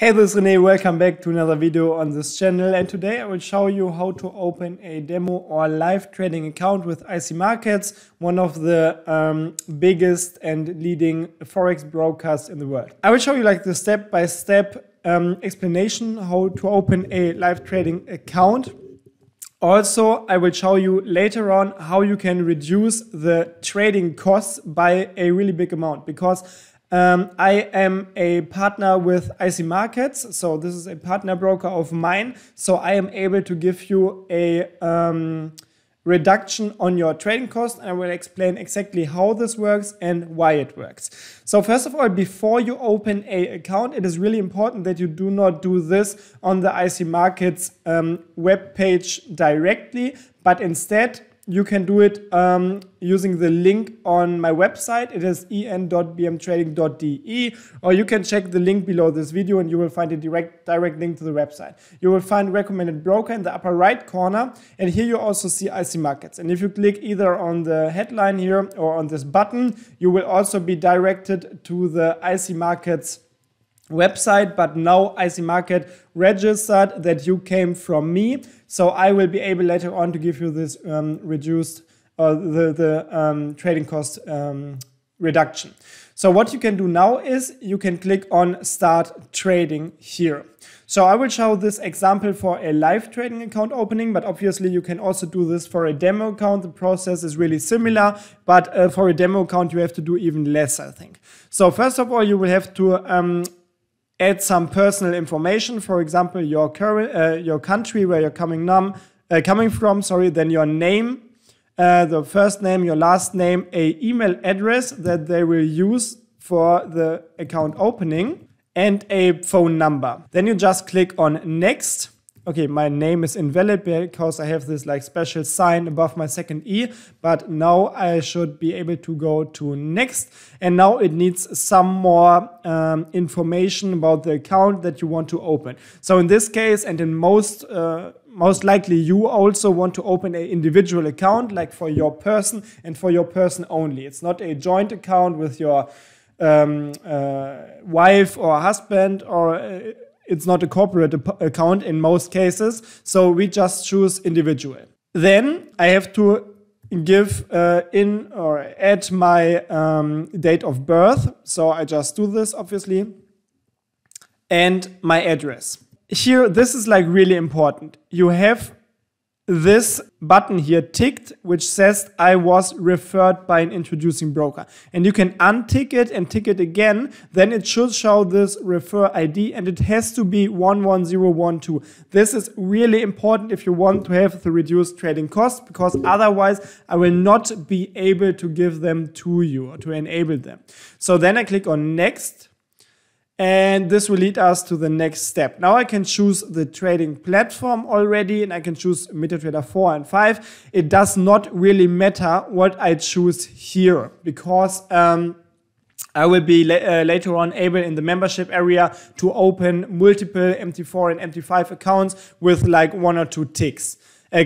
Hey, this is René, welcome back to another video on this channel, and today I will show you how to open a demo or live trading account with IC Markets, one of the biggest and leading Forex brokers in the world. I will show you like the step-by-step explanation how to open a live trading account. Also, I will show you later on how you can reduce the trading costs by a really big amount, because I am a partner with IC Markets, so this is a partner broker of mine, so I am able to give you a reduction on your trading cost, and I will explain exactly how this works and why it works. So first of all, before you open an account, it is really important that you do not do this on the IC Markets webpage directly, but instead you can do it using the link on my website. It is en.bmtrading.de, or you can check the link below this video and you will find a direct link to the website. You will find recommended broker in the upper right corner, and here you also see IC Markets. And if you click either on the headline here or on this button, you will also be directed to the IC Markets website, but now IC Market registered that you came from me, so I will be able later on to give you this reduced the trading cost reduction. So what you can do now is you can click on start trading here. So I will show this example for a live trading account opening, but obviously you can also do this for a demo account. The process is really similar, but for a demo account you have to do even less, I think. So first of all, you will have to add some personal information, for example, your country where you're coming from, sorry, then your name, the first name, your last name, a email address that they will use for the account opening, and a phone number. Then you just click on next. Okay, my name is invalid because I have this like special sign above my second E, but now I should be able to go to next. And now it needs some more information about the account that you want to open. So in this case, and in most likely you also want to open an individual account, like for your person and for your person only. It's not a joint account with your wife or husband, or it's not a corporate account in most cases, so we just choose individual. Then I have to give in or add my date of birth, so I just do this obviously, and my address. Here, this is like really important. You have this button here ticked, which says I was referred by an introducing broker, and you can untick it and tick it again. Then it should show this refer ID, and it has to be 11012. This is really important if you want to have the reduced trading cost, because otherwise I will not be able to give them to you or to enable them. So then I click on next, and this will lead us to the next step. Now I can choose the trading platform already, and I can choose MetaTrader 4 and 5. It does not really matter what I choose here, because I will be later on able in the membership area to open multiple MT4 and MT5 accounts with like one or two ticks.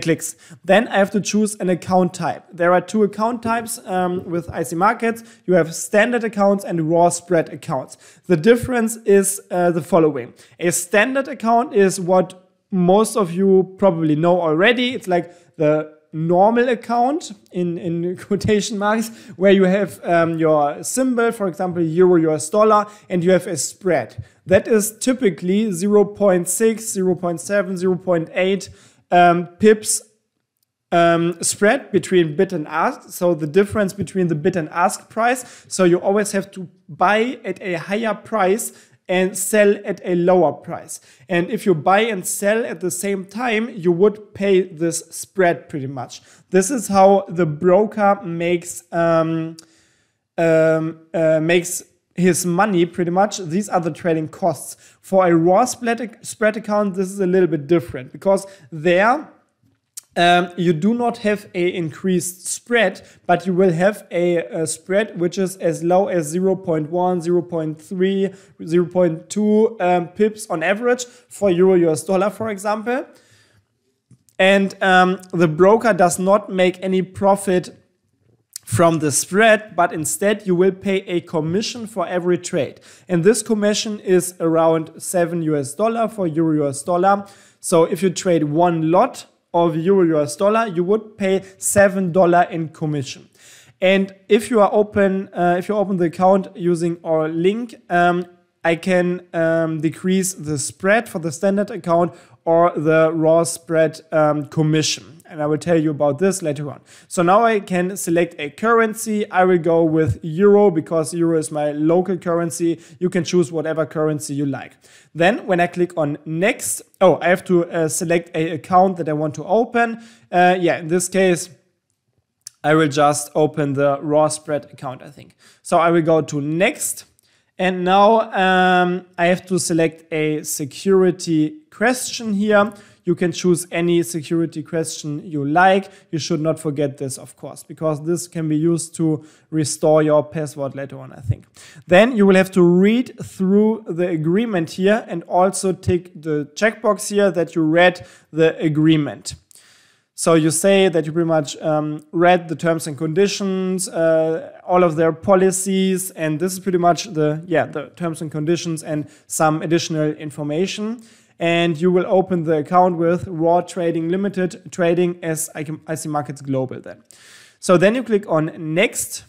Clicks. Then I have to choose an account type. There are two account types with IC Markets. You have standard accounts and raw spread accounts. The difference is the following. A standard account is what most of you probably know already. It's like the normal account in quotation marks, where you have your symbol, for example, euro, US dollar, and you have a spread. That is typically 0.6, 0.7, 0.8 pips spread between bid and ask, so the difference between the bid and ask price. So you always have to buy at a higher price and sell at a lower price. And if you buy and sell at the same time, you would pay this spread pretty much. This is how the broker makes his money pretty much. These are the trading costs. For a raw spread account, this is a little bit different, because there you do not have an increased spread, but you will have a spread which is as low as 0.1, 0.3, 0.2 pips on average for euro US dollar, for example. And the broker does not make any profit from the spread, but instead you will pay a commission for every trade. And this commission is around $7 for EUR/USD. So if you trade one lot of EUR/USD, you would pay $7 in commission. And if you are open, if you open the account using our link, I can decrease the spread for the standard account or the raw spread commission. And I will tell you about this later on. So now I can select a currency. I will go with euro because euro is my local currency. You can choose whatever currency you like. Then when I click on next, oh, I have to select an account that I want to open. Yeah, in this case, I will just open the raw spread account, I think. So I will go to next. And now I have to select a security question here. You can choose any security question you like. You should not forget this, of course, because this can be used to restore your password later on, I think. Then you will have to read through the agreement here and also tick the checkbox here that you read the agreement. So you say that you pretty much read the terms and conditions, all of their policies, and this is pretty much the terms and conditions and some additional information. And you will open the account with Raw Trading Limited, trading as IC Markets Global then. So then you click on next.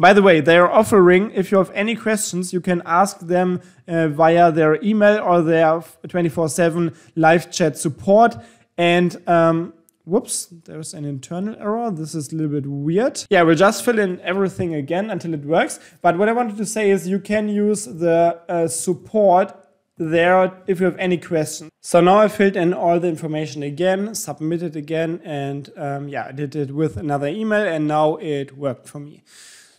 By the way, they are offering, if you have any questions, you can ask them via their email or their 24/7 live chat support. And, whoops, there's an internal error. This is a little bit weird. Yeah, we'll just fill in everything again until it works. But what I wanted to say is you can use the support there if you have any questions. So now I filled in all the information again, submitted again, and yeah, I did it with another email and now it worked for me.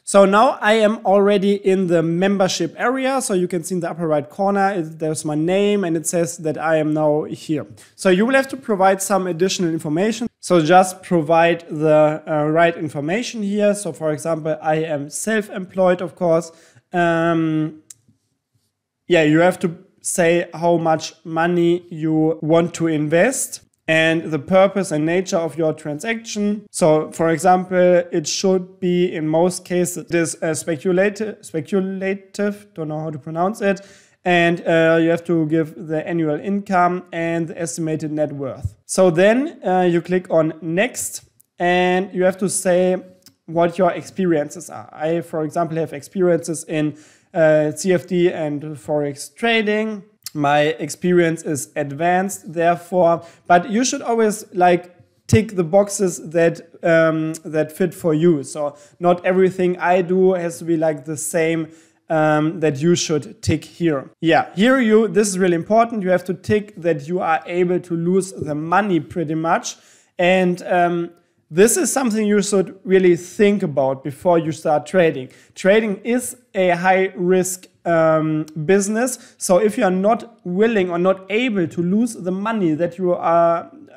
So now I am already in the membership area. So you can see in the upper right corner, there's my name and it says that I am now here. So you will have to provide some additional information. So just provide the right information here. So for example, I am self-employed, of course. Yeah, you have to say how much money you want to invest and the purpose and nature of your transaction. So, for example, it should be, in most cases, this speculative, don't know how to pronounce it, and you have to give the annual income and the estimated net worth. So then you click on next, and you have to say what your experiences are. I, for example, have experiences in CFD and Forex trading. My experience is advanced, therefore, but you should always like tick the boxes that that fit for you. So not everything I do has to be like the same that you should tick here. Yeah, this is really important. You have to tick that you are able to lose the money pretty much, and this is something you should really think about before you start trading. Trading is a high-risk business, so if you are not willing or not able to lose the money that you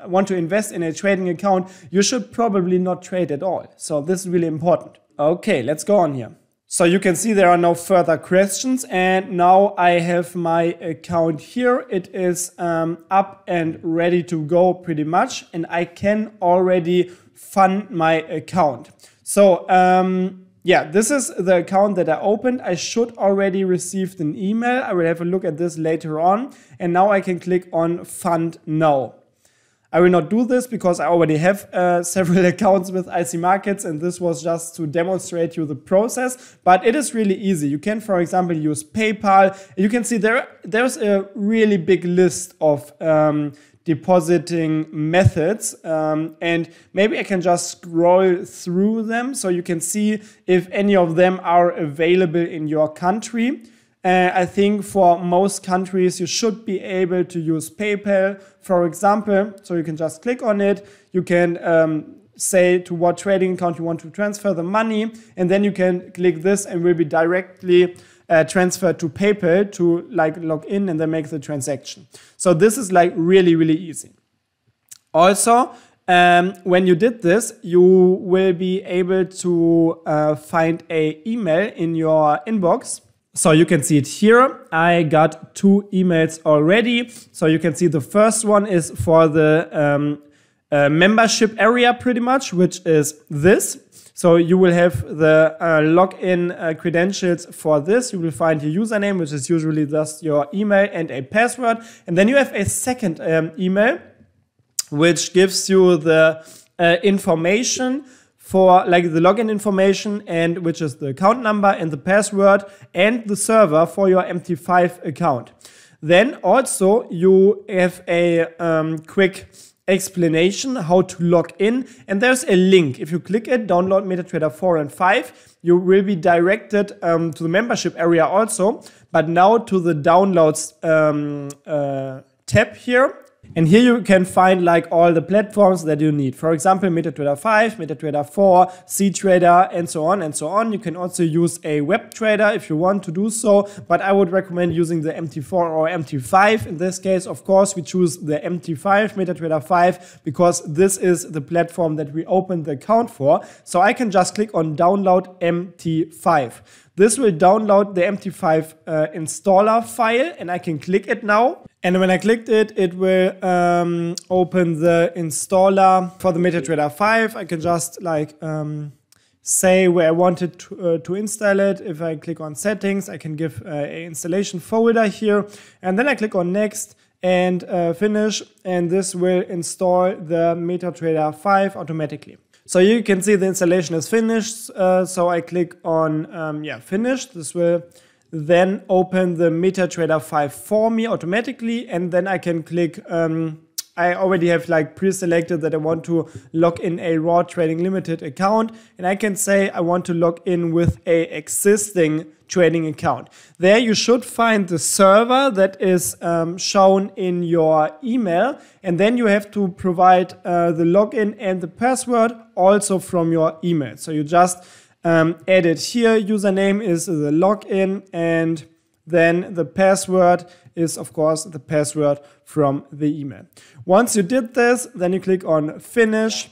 want to invest in a trading account, you should probably not trade at all. So this is really important. Okay, let's go on here. So you can see there are no further questions, and now I have my account here. It is up and ready to go pretty much, and I can already fund my account. So yeah, this is the account that I opened. I should already receive an email. I will have a look at this later on, and now I can click on Fund Now. I will not do this because I already have several accounts with IC Markets, and this was just to demonstrate you the process, but it is really easy. You can, for example, use PayPal. You can see there's a really big list of depositing methods, and maybe I can just scroll through them so you can see if any of them are available in your country. I think for most countries, you should be able to use PayPal, for example. So you can just click on it. You can say to what trading account you want to transfer the money. And then you can click this and will be directly transferred to PayPal to like log in and then make the transaction. So this is like really, really easy. Also, when you did this, you will be able to find an email in your inbox. So you can see it here. I got 2 emails already. So you can see the first one is for the membership area pretty much, which is this. So you will have the login credentials for this. You will find your username, which is usually just your email and a password. And then you have a second email, which gives you the information for like the login information, and which is the account number and the password and the server for your MT5 account. Then also you have a quick explanation how to log in, and there's a link. If you click it, download MetaTrader 4 and 5, you will be directed to the membership area also, but now to the downloads tab here. And here you can find like all the platforms that you need. For example, MetaTrader 5, MetaTrader 4, CTrader, and so on and so on. You can also use a web trader if you want to do so, but I would recommend using the MT4 or MT5. In this case, of course, we choose the MT5, MetaTrader 5, because this is the platform that we opened the account for. So I can just click on download MT5. This will download the MT5 installer file, and I can click it now. And when I clicked it, it will open the installer for the MetaTrader 5. I can just like say where I wanted to install it. If I click on settings, I can give an installation folder here. And then I click on next and finish. And this will install the MetaTrader 5 automatically. So you can see the installation is finished. So I click on finished. This will then open the MetaTrader 5 for me automatically, and then I can click, I already have like pre-selected that I want to log in a Raw Trading Limited account, and I can say I want to log in with a existing trading account. There you should find the server that is shown in your email, and then you have to provide the login and the password also from your email. So you just add it here. Username is the login, and then the password is of course the password from the email. Once you did this, then you click on finish.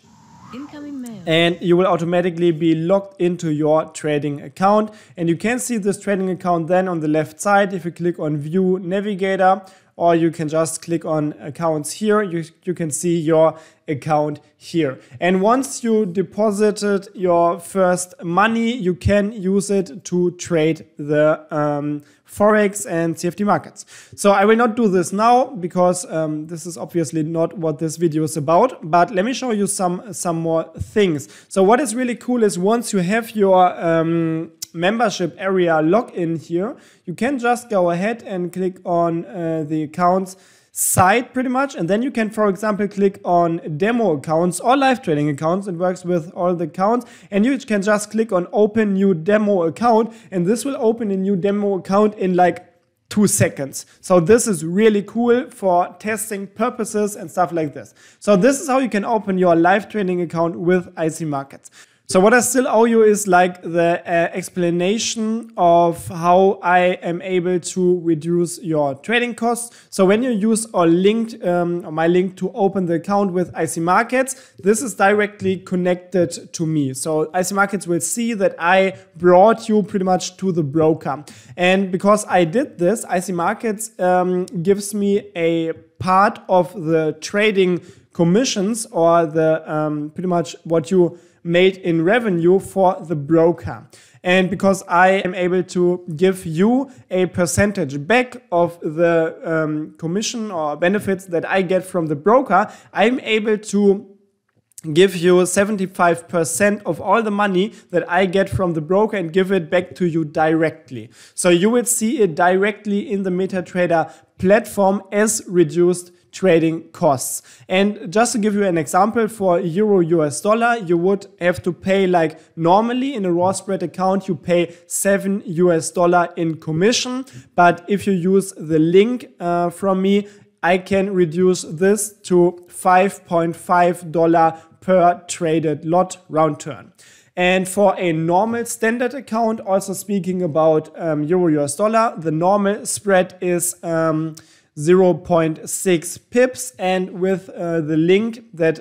Incoming mail. And you will automatically be logged into your trading account, and you can see this trading account then on the left side if you click on view navigator, or you can just click on accounts here. You can see your account here. And once you deposited your first money, you can use it to trade the Forex and CFD markets. So I will not do this now because this is obviously not what this video is about, but let me show you some more things. So what is really cool is once you have your membership area login here, you can just go ahead and click on the accounts side pretty much, and then you can, for example, click on demo accounts or live trading accounts. It works with all the accounts, and you can just click on open new demo account, and this will open a new demo account in like 2 seconds. So this is really cool for testing purposes and stuff like this. So this is how you can open your live trading account with IC Markets. So what I still owe you is like the explanation of how I am able to reduce your trading costs. So when you use our link, my link to open the account with IC Markets, this is directly connected to me. So IC Markets will see that I brought you pretty much to the broker. And because I did this, IC Markets gives me a part of the trading commissions or the pretty much what you made in revenue for the broker. And because I am able to give you a percentage back of the commission or benefits that I get from the broker, I'm able to give you 75% of all the money that I get from the broker and give it back to you directly. So you will see it directly in the MetaTrader platform as reduced trading costs. And just to give you an example, for EUR/USD, you would have to pay, like normally in a raw spread account, you pay $7 in commission. But if you use the link from me, I can reduce this to $5.5 per traded lot round turn. And for a normal standard account, also speaking about EUR/USD, the normal spread is 0.6 pips, and with the link that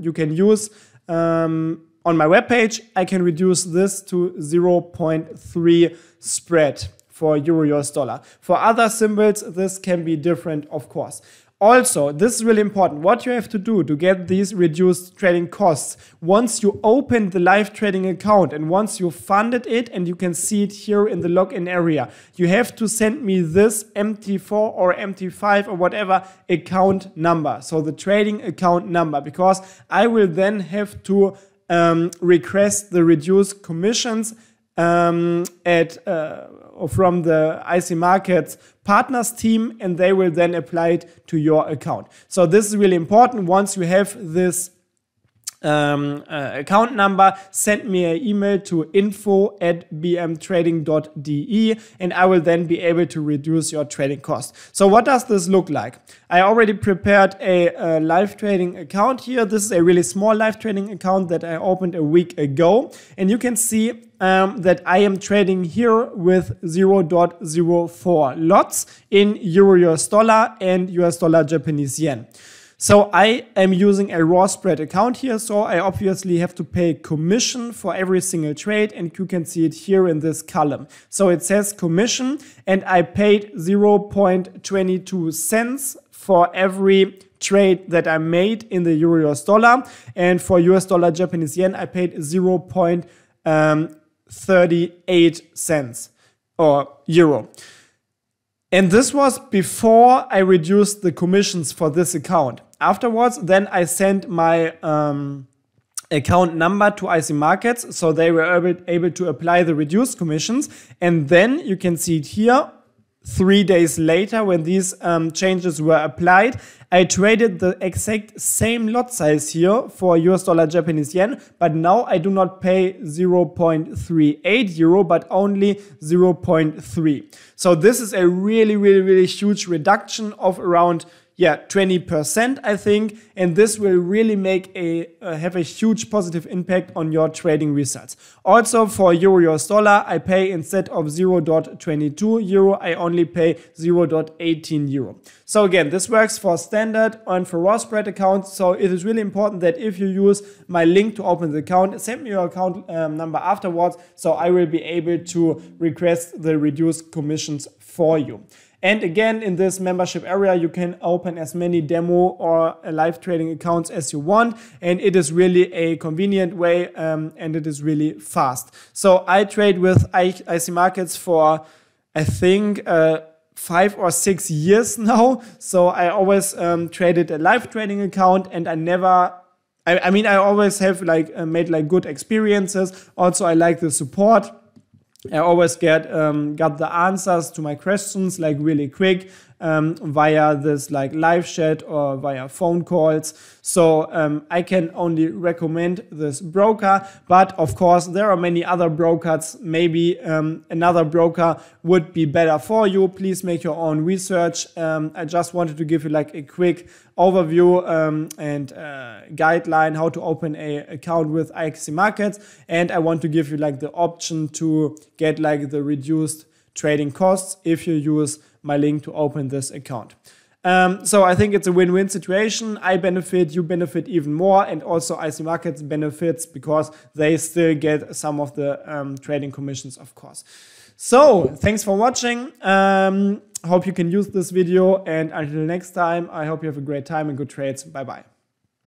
you can use on my webpage, I can reduce this to 0.3 spread for EUR/USD. For other symbols, this can be different, of course. Also, this is really important. What you have to do to get these reduced trading costs, once you open the live trading account and once you funded it, and you can see it here in the login area, you have to send me this MT4 or MT5 or whatever account number. So the trading account number, because I will then have to request the reduced commissions from the IC Markets partners team, and they will then apply it to your account. So this is really important. Once you have this account number, send me an email to info@bmtrading.de, and I will then be able to reduce your trading cost. So what does this look like? I already prepared a live trading account here. This is a really small live trading account that I opened a week ago, and you can see that I am trading here with 0.04 lots in EURUSD and USD Japanese yen. So I am using a raw spread account here, so I obviously have to pay commission for every single trade, and you can see it here in this column. So it says commission, and I paid 0.22 cents for every trade that I made in the EURUSD, and for USD Japanese yen I paid 0.38 cents or euro. And this was before I reduced the commissions for this account. Afterwards, then I sent my account number to IC Markets, so they were able to apply the reduced commissions. And then you can see it here, 3 days later, when these changes were applied, I traded the exact same lot size here for USD Japanese yen, but now I do not pay 0.38 euro, but only 0.3. So this is a really, really, really huge reduction of around 20%, I think, and this will really make have a huge positive impact on your trading results. Also for EURUSD, I pay instead of 0.22 euro, I only pay 0.18 euro. So again, this works for standard and for raw spread accounts. So it is really important that if you use my link to open the account, send me your account number afterwards, so I will be able to request the reduced commissions for you. And again, in this membership area, you can open as many demo or live trading accounts as you want. And it is really a convenient way and it is really fast. So I trade with IC Markets for, I think, 5 or 6 years now. So I always traded a live trading account, and I never... I mean, I always have made good experiences. Also, I like the support. I always got the answers to my questions really quick via this live chat or via phone calls. So I can only recommend this broker, but of course there are many other brokers. Maybe another broker would be better for you. Please make your own research. I just wanted to give you a quick overview and guideline how to open a account with IC Markets, and I want to give you the option to get the reduced trading costs if you use my link to open this account. So I think it's a win-win situation. I benefit, you benefit even more, and also IC Markets benefits because they still get some of the trading commissions, of course. So thanks for watching. Hope you can use this video, and until next time, I hope you have a great time and good trades. Bye-bye.